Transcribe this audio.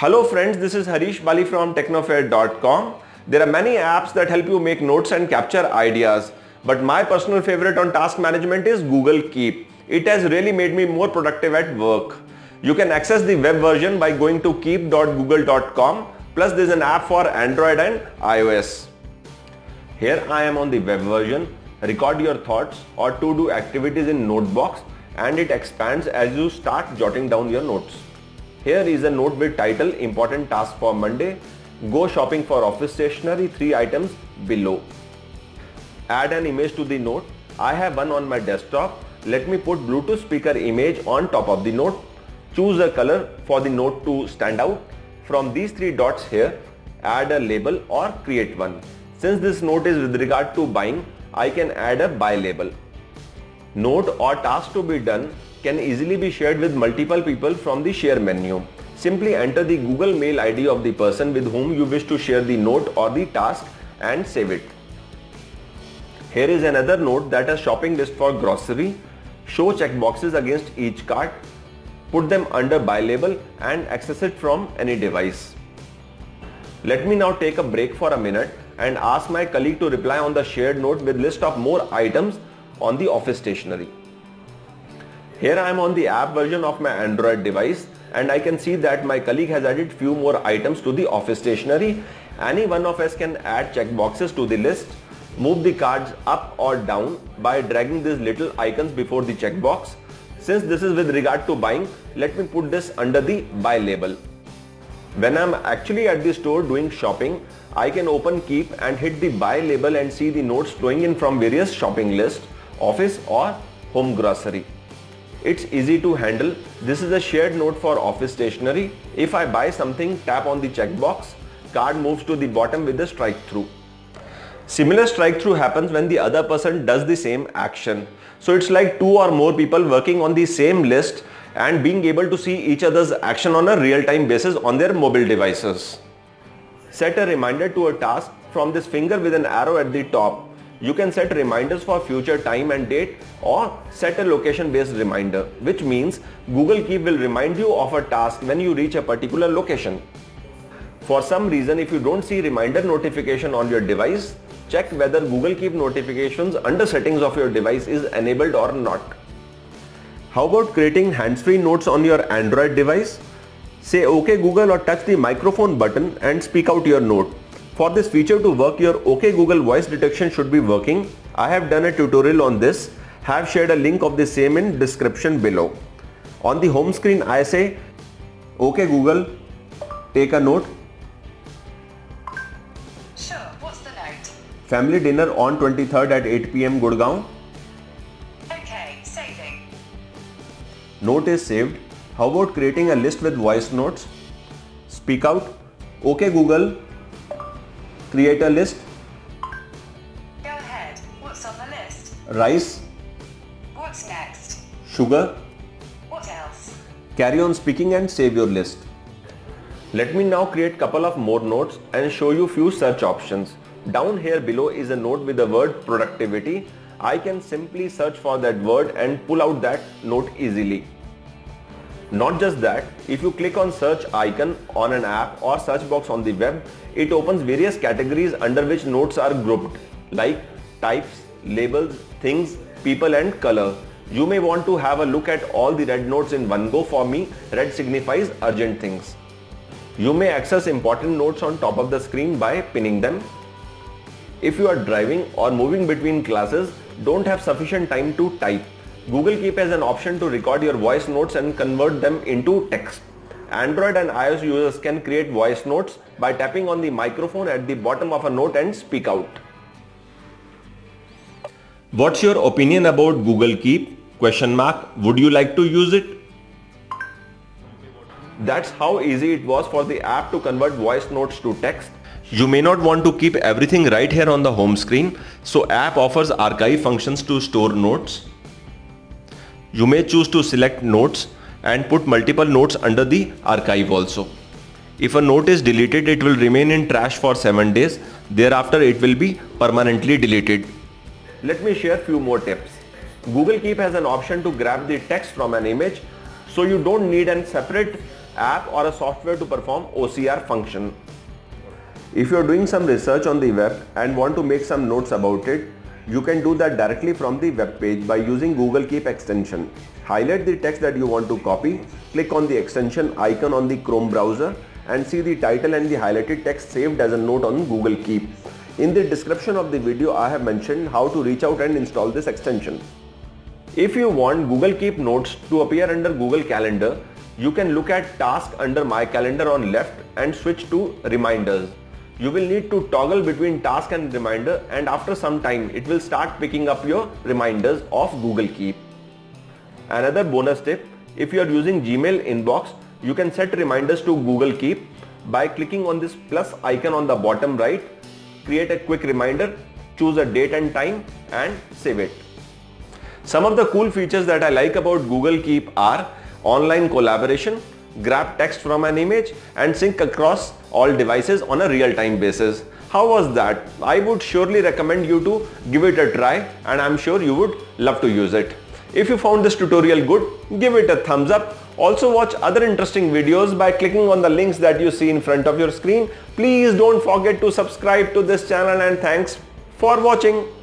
Hello friends, this is Harish Bali from technofare.com. There are many apps that help you make notes and capture ideas, but my personal favorite on task management is Google Keep. It has really made me more productive at work. You can access the web version by going to keep.google.com. Plus there is an app for Android and iOS. Here I am on the web version. Record your thoughts or to-do activities in notebox and it expands as you start jotting down your notes. Here is a note with title Important Task for Monday. Go shopping for office stationery, 3 items below. Add an image to the note. I have one on my desktop. Let me put Bluetooth speaker image on top of the note. Choose a color for the note to stand out. From these 3 dots here, add a label or create one. Since this note is with regard to buying, I can add a buy label. Note or task to be done can easily be shared with multiple people from the share menu. Simply enter the Google Mail ID of the person with whom you wish to share the note or the task and save it. Here is another note that has shopping list for grocery. Show checkboxes against each cart. Put them under buy label and access it from any device. Let me now take a break for a minute and ask my colleague to reply on the shared note with list of more items on the office stationery. Here I am on the app version of my Android device and I can see that my colleague has added few more items to the office stationery. Any one of us can add checkboxes to the list. Move the cards up or down by dragging these little icons before the checkbox. Since this is with regard to buying, let me put this under the buy label. When I am actually at the store doing shopping, I can open Keep and hit the buy label and see the notes flowing in from various shopping lists, office or home grocery. It's easy to handle. This is a shared note for office stationery. If I buy something, tap on the checkbox, card moves to the bottom with the strike through. Similar strike through happens when the other person does the same action. So it's like 2 or more people working on the same list and being able to see each other's action on a real-time basis on their mobile devices. Set a reminder to a task from this finger with an arrow at the top. You can set reminders for future time and date or set a location-based reminder, which means Google Keep will remind you of a task when you reach a particular location. For some reason, if you don't see reminder notification on your device, check whether Google Keep notifications under settings of your device is enabled or not. How about creating hands-free notes on your Android device? Say OK Google or touch the microphone button and speak out your note. For this feature to work, your OK Google voice detection should be working. I have done a tutorial on this. Have shared a link of the same in description below. On the home screen, I say OK Google, take a note. Family dinner on 23rd at 8 PM Gurgaon. Okay, saving. Note is saved. How about creating a list with voice notes? Speak out. OK Google, create a list. Go ahead. What's on the list? Rice. What's next? Sugar. What else? Carry on speaking and save your list. Let me now create couple of more notes and show you few search options. Down here below is a note with the word productivity. I can simply search for that word and pull out that note easily. Not just that, if you click on search icon on an app or search box on the web, it opens various categories under which notes are grouped like types, labels, things, people and color. You may want to have a look at all the red notes in one go. For me, red signifies urgent things. You may access important notes on top of the screen by pinning them. If you are driving or moving between classes, don't have sufficient time to type, Google Keep has an option to record your voice notes and convert them into text. Android and iOS users can create voice notes by tapping on the microphone at the bottom of a note and speak out. What's your opinion about Google Keep? Would you like to use it? That's how easy it was for the app to convert voice notes to text. You may not want to keep everything right here on the home screen, so app offers archive functions to store notes. You may choose to select notes and put multiple notes under the archive also. If a note is deleted, it will remain in trash for 7 days. Thereafter, it will be permanently deleted. Let me share few more tips. Google Keep has an option to grab the text from an image, so you don't need a separate app or a software to perform OCR function. If you are doing some research on the web and want to make some notes about it, you can do that directly from the web page by using Google Keep extension. Highlight the text that you want to copy, click on the extension icon on the Chrome browser and see the title and the highlighted text saved as a note on Google Keep. In the description of the video, I have mentioned how to reach out and install this extension. If you want Google Keep notes to appear under Google Calendar, you can look at Task under My Calendar on left and switch to Reminders. You will need to toggle between task and reminder, and after some time it will start picking up your reminders of Google Keep. Another bonus tip, if you are using Gmail inbox, you can set reminders to Google Keep by clicking on this plus icon on the bottom right, create a quick reminder, choose a date and time and save it. Some of the cool features that I like about Google Keep are online collaboration, grab text from an image and sync across all devices on a real-time basis. How was that? I would surely recommend you to give it a try and I'm sure you would love to use it. If you found this tutorial good, give it a thumbs up. Also watch other interesting videos by clicking on the links that you see in front of your screen. Please don't forget to subscribe to this channel and thanks for watching.